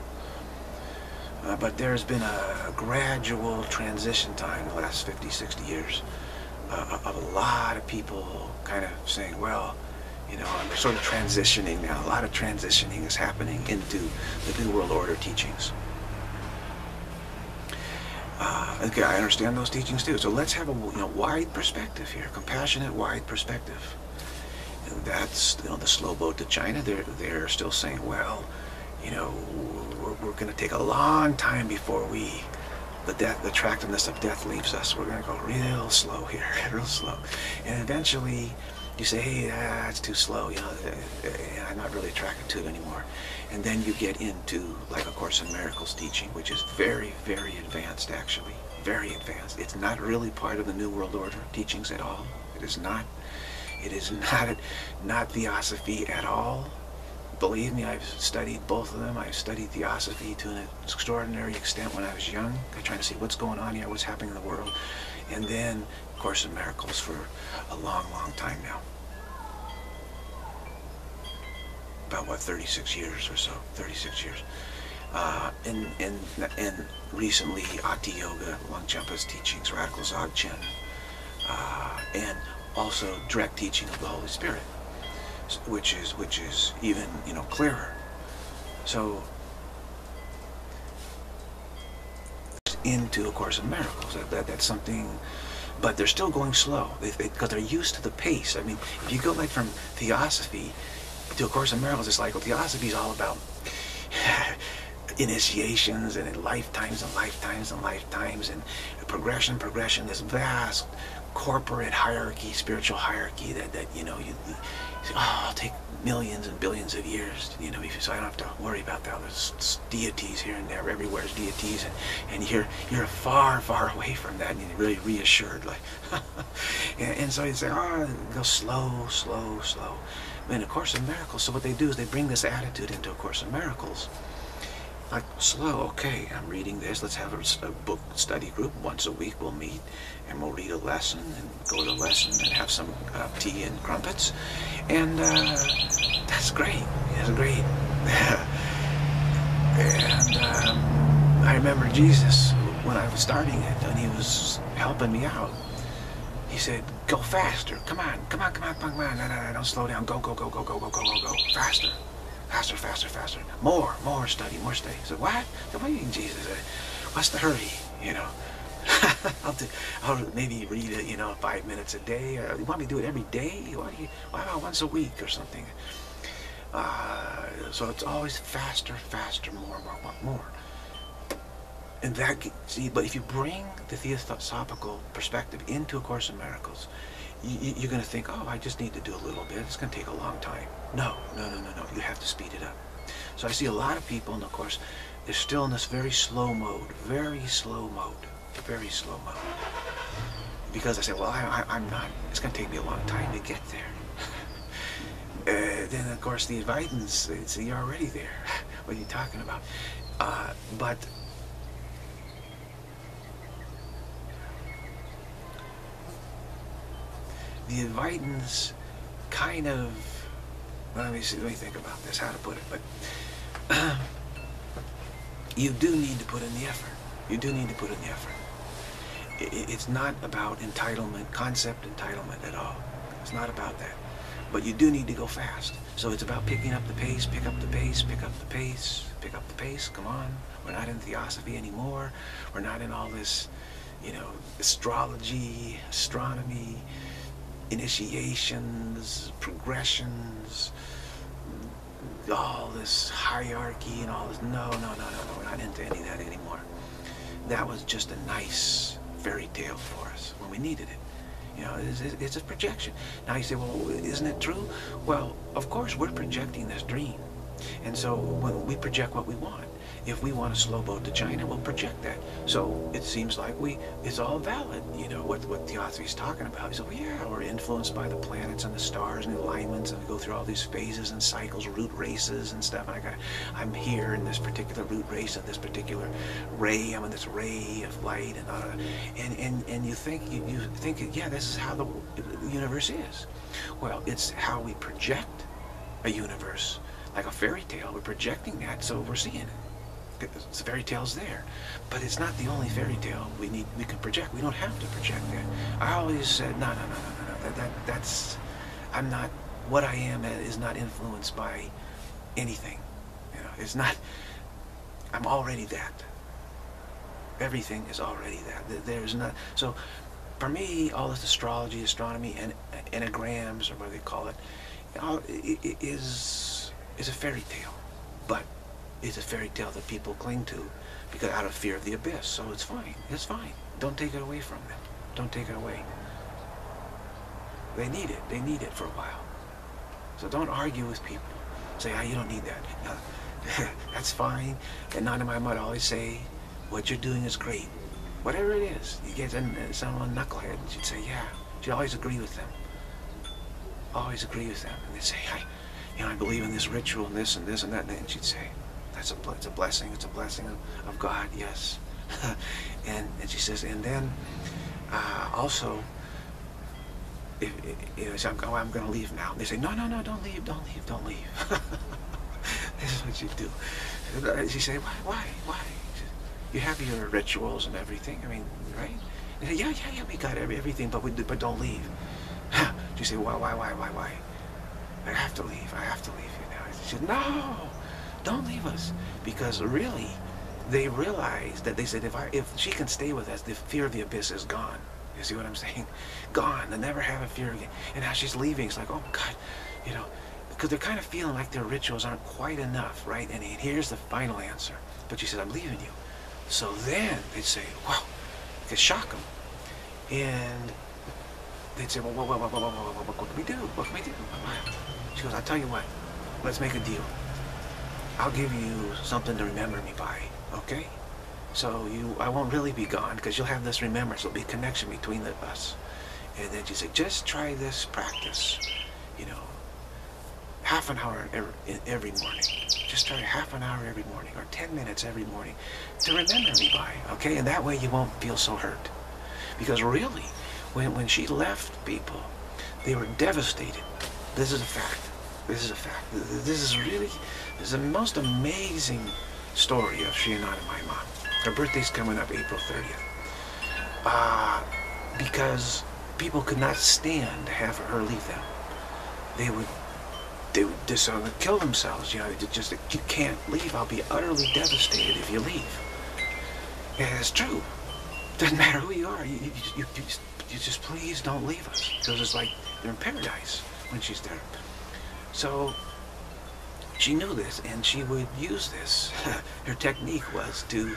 Uh, but there's been a gradual transition time in the last fifty, sixty years uh, of a lot of people kind of saying, well, you know, I'm sort of transitioning now. A lot of transitioning is happening into the New World Order teachings. Uh, okay, I understand those teachings too. So let's have a you know, wide perspective here, compassionate, wide perspective. And that's you know, the slow boat to China. They're they're still saying, well, you know, we're, we're going to take a long time before we the death, the attractiveness of death leaves us. We're going to go real slow here, real slow, and eventually. You say, hey, that's too slow, you know, I'm not really attracted to it anymore. And then you get into, like, A Course in Miracles teaching, which is very, very advanced, actually. Very advanced. It's not really part of the New World Order teachings at all. It is not. It is not, not Theosophy at all. Believe me, I've studied both of them. I've studied Theosophy to an extraordinary extent when I was young. I'm trying to see what's going on here, what's happening in the world. And then A Course in Miracles for a long, long time now. About, what, thirty-six years or so, thirty-six years. uh, in, in, in recently Ati Yoga, Longchenpa's teachings, Radical Dzogchen, uh, and also direct teaching of the Holy Spirit, which is which is even you know clearer. So into A Course in Miracles, that, that that's something, but they're still going slow because they, they, they're used to the pace. I mean, if you go like from Theosophy to A Course in Miracles, it's like, well, Theosophy is all about initiations and lifetimes and lifetimes and lifetimes and progression, progression, this vast corporate hierarchy, spiritual hierarchy that, that you know, you, you say, oh, I'll take millions and billions of years, you know, so I don't have to worry about that. There's deities here and there, everywhere's deities, and, and you're, you're far, far away from that, and you're really reassured, like, and, and so you say, oh, go slow, slow, slow. In A Course in Miracles, so what they do is they bring this attitude into A Course in Miracles. Like, slow, okay, I'm reading this, let's have a, a book study group once a week, we'll meet, and we'll read a lesson, and go to lesson, and have some uh, tea and crumpets, and uh, that's great, that's great. And um, I remember Jesus, when I was starting it, and he was helping me out. He said, go faster, come on, come on, come on, come on, no, no, no, don't slow down, go, go, go, go, go, go, go, go, go, faster. Faster, faster, faster. More, more study, more study. I said, what? What do you mean, Jesus? What's the hurry? You know, I'll, do, I'll maybe read it, you know, five minutes a day. Or, you want me to do it every day? Why, do you, why about once a week or something? Uh, so it's always faster, faster, more, more, more, more. And that, see, but if you bring the theosophical perspective into A Course in Miracles, you're going to think, oh, I just need to do a little bit. It's going to take a long time. No, no, no, no, no. You have to speed it up. So I see a lot of people, and of course, they're still in this very slow mode, very slow mode, very slow mode. Because I say, well, I, I, I'm not. It's going to take me a long time to get there. uh, then, of course, the Advaitins, it's, you're already there. What are you talking about? Uh, but the Advaitins kind of, well, let me see, let me think about this, how to put it, but uh, you do need to put in the effort. You do need to put in the effort. It, it's not about entitlement, concept entitlement at all. It's not about that. But you do need to go fast. So it's about picking up the pace, pick up the pace, pick up the pace, pick up the pace, come on. We're not in Theosophy anymore. We're not in all this, you know, astrology, astronomy, initiations, progressions, all this hierarchy and all this. No, no, no, no, no, we're not into any of that anymore. That was just a nice fairy tale for us when we needed it. You know, it's, it's a projection. Now you say, well, isn't it true? Well, of course, we're projecting this dream. And so when we project what we want, if we want a slow boat to China, we'll project that. So it seems like we, it's all valid, you know, what, what Theosophy is talking about. He said, well, yeah, we're influenced by the planets and the stars and the alignments, and we go through all these phases and cycles, root races and stuff. And I got, I'm here in this particular root race of this particular ray. I'm in this ray of light, and uh, and, and and you think you, you think, yeah, this is how the universe is. Well, it's how we project a universe like a fairy tale. We're projecting that, so we're seeing it. The fairy tale's there, but it's not the only fairy tale we need. We can project. We don't have to project that. I always said, no, no, no, no, no. That, that, that's, I'm not. What I am is not influenced by anything. You know, it's not. I'm already that. Everything is already that. There's not. So, for me, all this astrology, astronomy, and enneagrams, or what they call it, all, it, it is is a fairy tale, but it's a fairy tale that people cling to because out of fear of the abyss. So it's fine. It's fine. Don't take it away from them. Don't take it away. They need it. They need it for a while. So don't argue with people. Say, ah, oh, you don't need that. No. That's fine. And Anandamayi Ma always say, what you're doing is great. Whatever it is. You get someone knucklehead and she'd say, yeah. She'd always agree with them. Always agree with them. And they'd say, I, you know, I believe in this ritual and this and this and that. And she'd say, that's a, it's a blessing, it's a blessing of, of God, yes. and, and she says, and then uh, also, if, if, you know, so I'm, oh, I'm going to leave now. And they say, no, no, no, don't leave, don't leave, don't leave. This is what you do. And she said, why, why, why? Said, you have your rituals and everything, I mean, right? They said, yeah, yeah, yeah, we got every, everything, but, we, but don't leave. She said, why, why, why, why, why? I have to leave, I have to leave you now. She said, no, don't leave us. Because really, they realized that they said, if, I, if she can stay with us, the fear of the abyss is gone. You see what I'm saying? Gone, they never have a fear again. And now she's leaving, it's like, oh my God, you know, because they're kind of feeling like their rituals aren't quite enough, right? And here's the final answer. But she said, I'm leaving you. So then they'd say, wow, it shock them. And they'd say, well, whoa, whoa, whoa, whoa, whoa, whoa, whoa, what can we do? What can we do? She goes, I'll tell you what, let's make a deal. I'll give you something to remember me by, okay? So you, I won't really be gone because you'll have this remembrance. There'll be a connection between the, us. And then she said, just try this practice, you know, half an hour every, every morning. Just try half an hour every morning or ten minutes every morning to remember me by, okay? And that way you won't feel so hurt. Because really, when, when she left people, they were devastated. This is a fact. This is a fact. This is really, this is the most amazing story of Sheena and my mom. Her birthday's coming up April thirtieth. Uh, because people could not stand to have her leave them. They would, they would just uh, kill themselves, you know, they just, you can't leave, I'll be utterly devastated if you leave. And it's true. Doesn't matter who you are, you, you, you, you, just, you just please don't leave us. Because it's like they're in paradise when she's there. So she knew this and she would use this. Her technique was to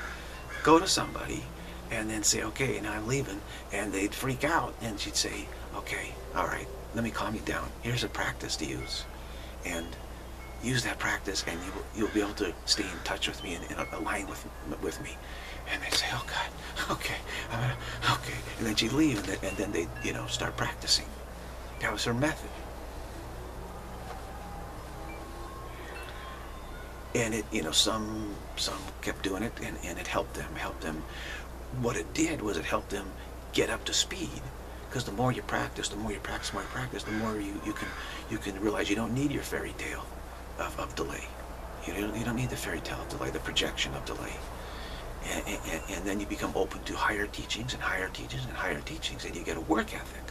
go to somebody and then say, okay, now I'm leaving, and they'd freak out, and she'd say, okay, all right, let me calm you down, here's a practice to use, and use that practice, and you, you'll be able to stay in touch with me and, and align with, with me. And they'd say, oh God, okay, I'm gonna, okay, and then she'd leave, and then, and then they'd, you know, start practicing. That was her method. And it, you know, some some kept doing it, and, and it helped them, helped them. What it did was it helped them get up to speed. Because the more you practice, the more you practice, the more you practice, the more you, you can you can realize you don't need your fairy tale of, of delay. You don't, you don't need the fairy tale of delay, the projection of delay. And, and, and then you become open to higher teachings and higher teachings and higher teachings, and you get a work ethic.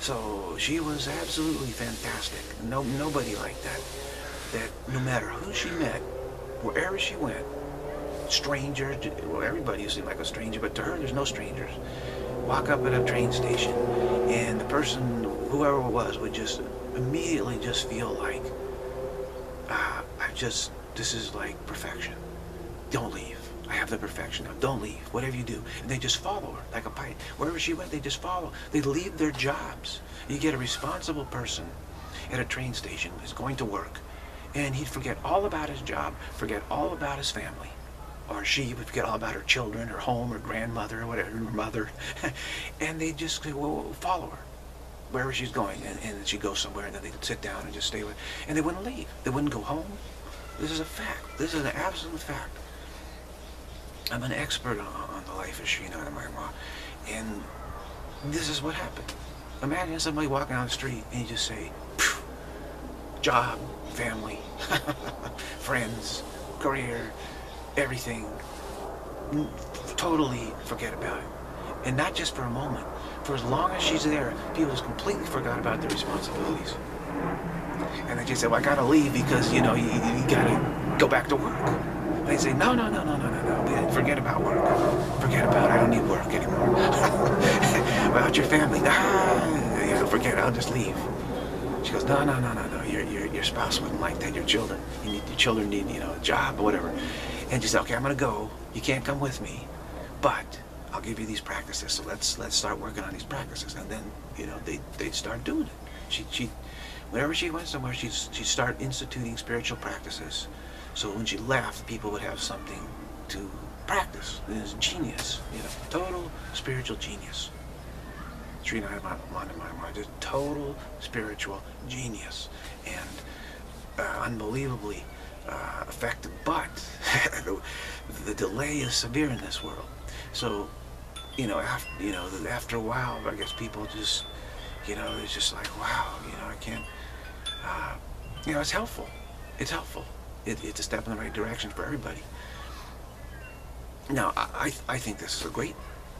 So she was absolutely fantastic. No, nobody like that. That no matter who she met, wherever she went, stranger, well, everybody seemed like a stranger, but to her, there's no strangers. Walk up at a train station, and the person, whoever it was, would just immediately just feel like, uh, I just, this is like perfection. Don't leave. I have the perfection. Don't leave. Whatever you do. And they just follow her like a pipe. Wherever she went, they just follow. They leave their jobs. You get a responsible person at a train station who's going to work, and he'd forget all about his job, forget all about his family. Or she would forget all about her children, her home, her grandmother, or whatever, her mother. And they'd just well, follow her wherever she's going. And, and she'd go somewhere, and then they'd sit down and just stay with her. And they wouldn't leave. They wouldn't go home. This is a fact. This is an absolute fact. I'm an expert on, on the life of Sheena and my mom. And this is what happened. Imagine somebody walking down the street, and you just say, job, family, friends, career, everything, totally forget about it. And not just for a moment. For as long as she's there, people just completely forgot about their responsibilities. And they just say, well, I gotta leave because, you know, you, you gotta go back to work. They say, no, no, no, no, no, no, no, forget about work. Forget about it, I don't need work anymore. About your family, nah, you know, forget it, I'll just leave. She goes, no, no, no, no, no, your, your, your spouse wouldn't like that, your children, you need, your children need, you know, a job, whatever. And she said, okay, I'm gonna go, you can't come with me, but I'll give you these practices, so let's let's start working on these practices. And then, you know, they, they'd start doing it. She, she, whenever she went somewhere, she'd, she'd start instituting spiritual practices. So when she left, people would have something to practice. It was genius, you know, total spiritual genius. Sheena Anandamayi just total spiritual genius, and uh, unbelievably uh, effective. But the, the delay is severe in this world. So, you know, after you know, after a while, I guess people just, you know, it's just like, wow, you know, I can't. Uh, you know, it's helpful. It's helpful. it, it's a step in the right direction for everybody. Now, I, I think this is a great,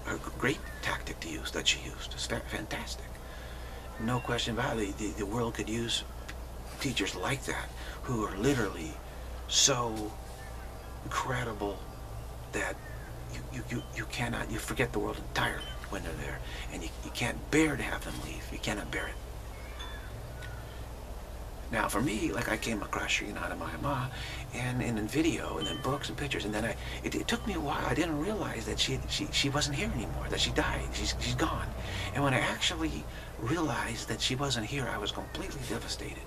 a great tactic to use, that she used. It's fantastic. No question about it. The, the world could use teachers like that, who are literally so incredible that you, you, you cannot, you forget the world entirely when they're there, and you, you can't bear to have them leave. You cannot bear it. Now, for me, like, I came across Sheena and Anandamayi Ma, and in video, and then books and pictures, and then I, it, it took me a while. I didn't realize that she, she, she wasn't here anymore, that she died, she's, she's gone. And when I actually realized that she wasn't here, I was completely devastated.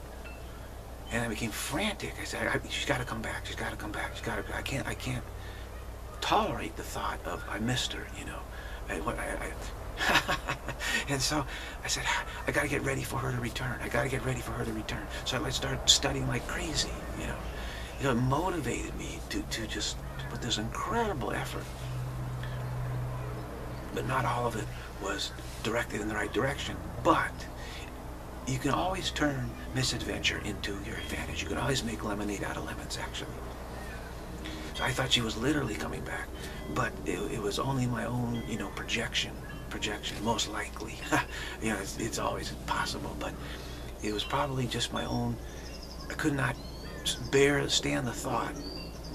And I became frantic. I said, I, she's gotta come back, she's gotta come back, she's gotta, I can't, I can't tolerate the thought of, I missed her, you know. I, what, I, I, and so I said, I gotta get ready for her to return. I gotta get ready for her to return. So I started studying like crazy, you know. You know, it motivated me to, to just put this incredible effort. But not all of it was directed in the right direction. But you can always turn misadventure into your advantage. You can always make lemonade out of lemons, actually. So I thought she was literally coming back, but it, it was only my own, you know, projection. projection, most likely. You know, it's, it's always impossible, but it was probably just my own. I could not bear, stand the thought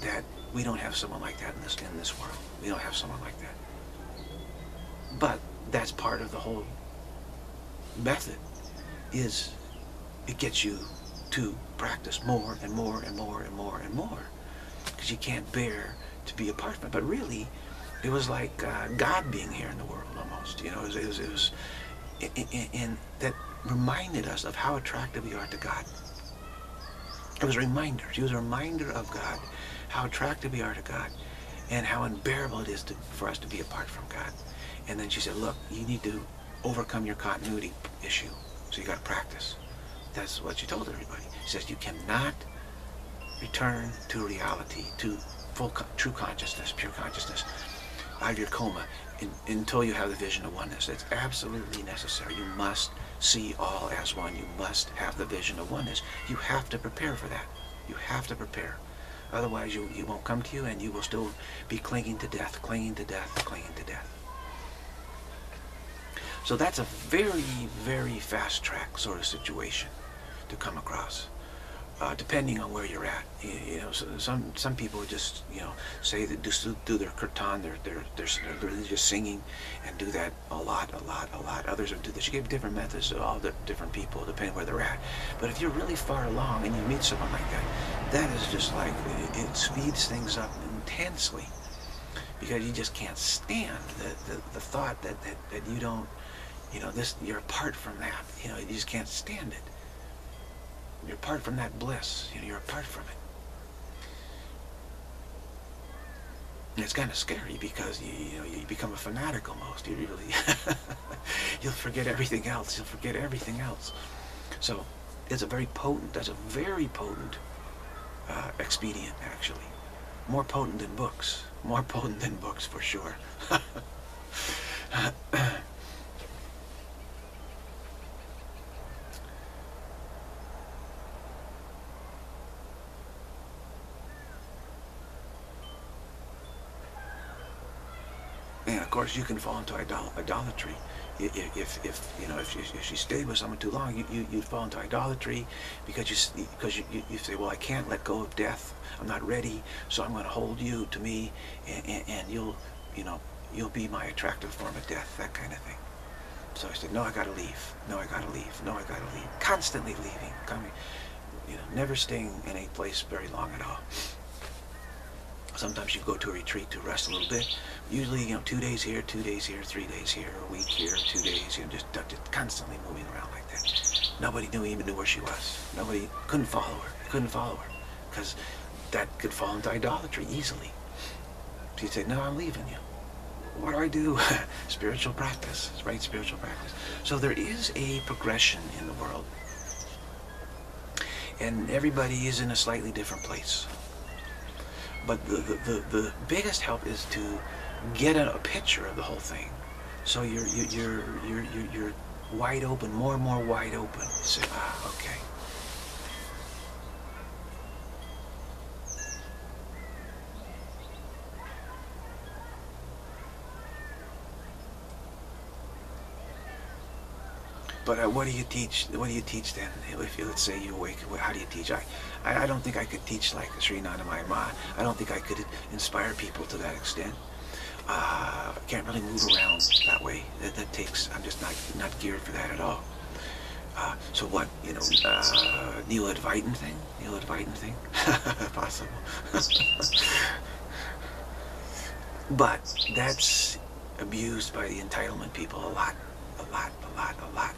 that we don't have someone like that in this, in this world. We don't have someone like that. But that's part of the whole method, is it gets you to practice more and more and more and more and more, because you can't bear to be apart from it. But really, it was like uh, God being here in the world, almost. You know, it was, it was, it was it, it, and that reminded us of how attractive we are to God. It was a reminder. She was a reminder of God, how attractive we are to God, and how unbearable it is to, for us to be apart from God. And then she said, "Look, you need to overcome your continuity issue, so you got to practice." That's what she told everybody. She says, "You cannot return to reality, to full, co true consciousness, pure consciousness." Out of your coma in, until you have the vision of oneness. It's absolutely necessary. You must see all as one. You must have the vision of oneness. You have to prepare for that. You have to prepare. Otherwise, you, you won't come to you, and you will still be clinging to death, clinging to death, clinging to death. So that's a very, very fast track sort of situation to come across. Uh, depending on where you're at, you, you know, so some some people just, you know, say that do, do their kirtan, their, their their their religious singing, and do that a lot, a lot, a lot. Others do this. You give different methods to all the different people, depending where they're at. But if you're really far along and you meet someone like that, that is just like it, it speeds things up intensely, because you just can't stand the the, the thought that, that that you don't, you know, this you're apart from that. You know, you just can't stand it. You're apart from that bliss. You know, you're apart from it. And it's kind of scary, because you, you know, you become a fanatic almost. You really, you'll forget everything else. You'll forget everything else. So it's a very potent. That's a very potent uh, expedient, actually. More potent than books. More potent than books for sure. Of course, you can fall into idol idolatry. If, if, if you know, if you, if you stay with someone too long, you you you'd fall into idolatry, because you because you, you, you say, well, I can't let go of death. I'm not ready, so I'm going to hold you to me, and, and, and you'll you know you'll be my attractive form of death, that kind of thing. So I said, no, I got to leave. No, I got to leave. No, I got to leave. Constantly leaving, coming, you know, never staying in a place very long at all. Sometimes you go to a retreat to rest a little bit. Usually, you know, two days here, two days here, three days here, a week here, two days, you know, just, just constantly moving around like that. Nobody knew, even knew where she was. Nobody, couldn't follow her, couldn't follow her, because that could fall into idolatry easily. She'd say, no, I'm leaving you. What do I do? Spiritual practice, right? Spiritual practice. So there is a progression in the world. And everybody is in a slightly different place. But the, the, the, the biggest help is to get a, a picture of the whole thing, so you're, you're, you're, you're, you're, you're wide open, more and more wide open. You say, ah, okay. But uh, what do you teach? What do you teach then? If you, let's say you awake, how do you teach? I, I, I don't think I could teach like Sri Anandamayi Ma. I don't think I could inspire people to that extent. Uh, I can't really move around that way. That, that takes. I'm just not not geared for that at all. Uh, so what, you know, uh, Neo-Advaitan thing? Neo-Advaitan thing? Possible. But that's abused by the entitlement people a lot, a lot, a lot, a lot.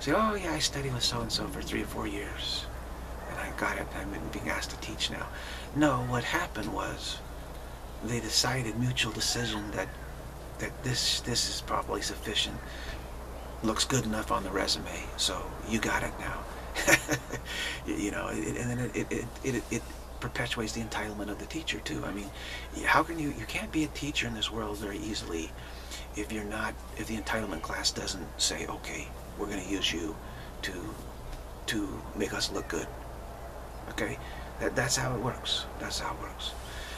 Say, oh yeah, I studied with so-and-so for three or four years, and I got it, I'm being asked to teach now. No, what happened was, they decided, mutual decision, that, that this, this is probably sufficient. Looks good enough on the resume, so you got it now. You know, and then it, it, it, it perpetuates the entitlement of the teacher too. I mean, how can you, you can't be a teacher in this world very easily if you're not, if the entitlement class doesn't say, okay, we're going to use you to, to make us look good. Okay, that, that's how it works. That's how it works.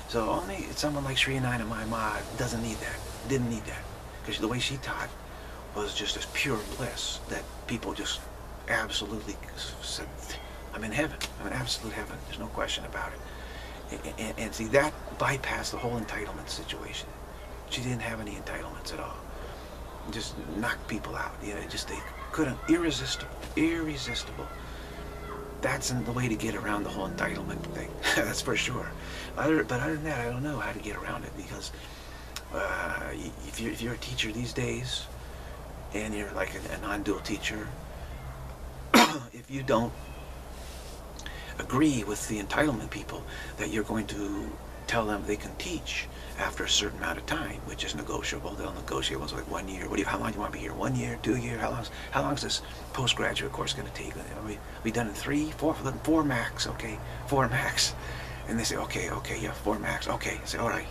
So only someone like Sri Anandamayi Ma doesn't need that, didn't need that, because the way she taught was just this pure bliss that people just absolutely said, I'm in heaven, I'm in absolute heaven, there's no question about it. And, and, and see, that bypassed the whole entitlement situation. She didn't have any entitlements at all. Just knocked people out, you know, just they couldn't, irresistible, irresistible. That's the way to get around the whole entitlement thing, that's for sure. Other, but other than that, I don't know how to get around it, because uh, if, you're, if you're a teacher these days, and you're like a, a non-dual teacher, if you don't agree with the entitlement people that you're going to tell them they can teach after a certain amount of time, which is negotiable, they'll negotiate ones like one year. What do you? How long do you want to be here? One year? Two years? How long? How long is this postgraduate course going to take? I mean, we done in three, four, four max. Okay, four max. And they say, okay, okay, yeah, four max. Okay, I say, all right,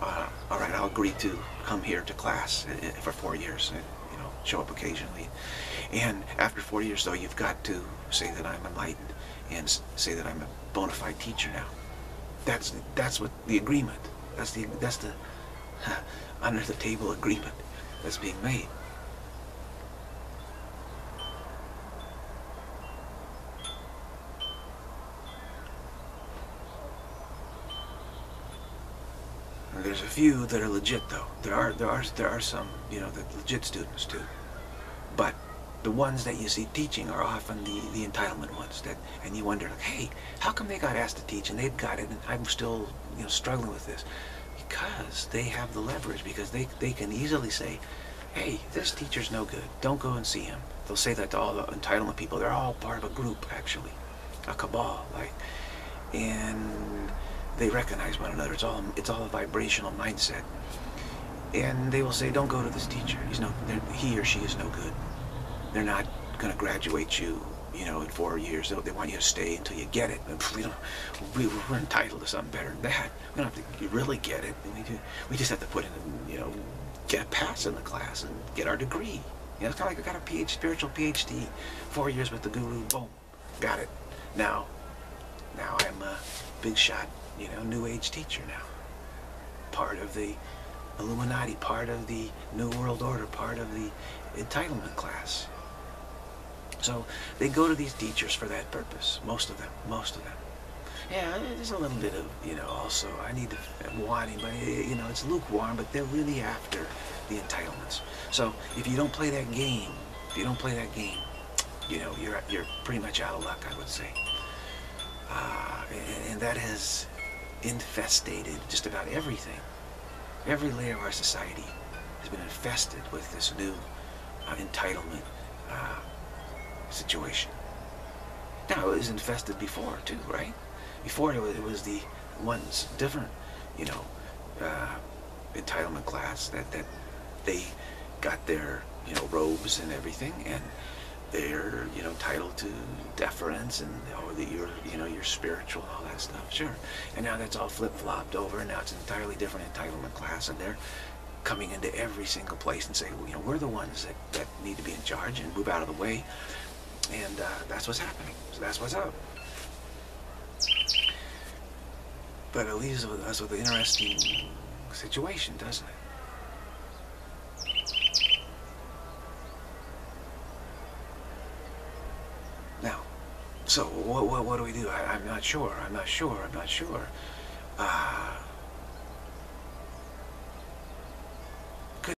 uh, all right, I'll agree to come here to class for four years. Show up occasionally, and after four years though, you've got to say that I'm enlightened and say that I'm a bona fide teacher now. That's that's what the agreement. That's the that's the under the table agreement that's being made. There's a few that are legit though. There are there are there are some, you know, that legit students too. But the ones that you see teaching are often the, the entitlement ones that, and you wonder like, hey, how come they got asked to teach and they've got it and I'm still, you know, struggling with this? Because they have the leverage, because they they can easily say, hey, this teacher's no good. Don't go and see him. They'll say that to all the entitlement people. They're all part of a group actually. A cabal, like, and they recognize one another. It's all it's all a vibrational mindset, and they will say, "Don't go to this teacher. He's no, he or she is no good. They're not going to graduate you, you know, in four years. They, they want you to stay until you get it. We don't, we, we're entitled to something better than that. We don't have to really get it. We do, we just have to put in, you know, get a pass in the class and get our degree. You know, it's kind of like I got a P H D, spiritual P H D, four years with the guru. Boom, got it. Now, now I'm a big shot." You know, New Age teacher now. Part of the Illuminati, part of the New World Order, part of the entitlement class. So they go to these teachers for that purpose. Most of them, most of them. Yeah, there's a little bit of, you know, also, I need to, I'm wanting, but, you know, it's lukewarm, but they're really after the entitlements. So if you don't play that game, if you don't play that game, you know, you're, you're pretty much out of luck, I would say. Uh, and, and that is infestated just about everything. Every layer of our society has been infested with this new uh, entitlement uh, situation. Now, it was infested before too, right? Before it was, it was the ones different, you know, uh, entitlement class that that they got their, you know, robes and everything, and they're, you know, entitled to deference and, or that you're, you know, you're spiritual and all that stuff, sure. And now that's all flip-flopped over, and now it's an entirely different entitlement class, and they're coming into every single place and saying, well, you know, we're the ones that, that need to be in charge and move out of the way, and uh, that's what's happening. So that's what's up. But it leaves us with an interesting situation, doesn't it? So what, what, what do we do? I, I'm not sure, I'm not sure, I'm not sure. Uh,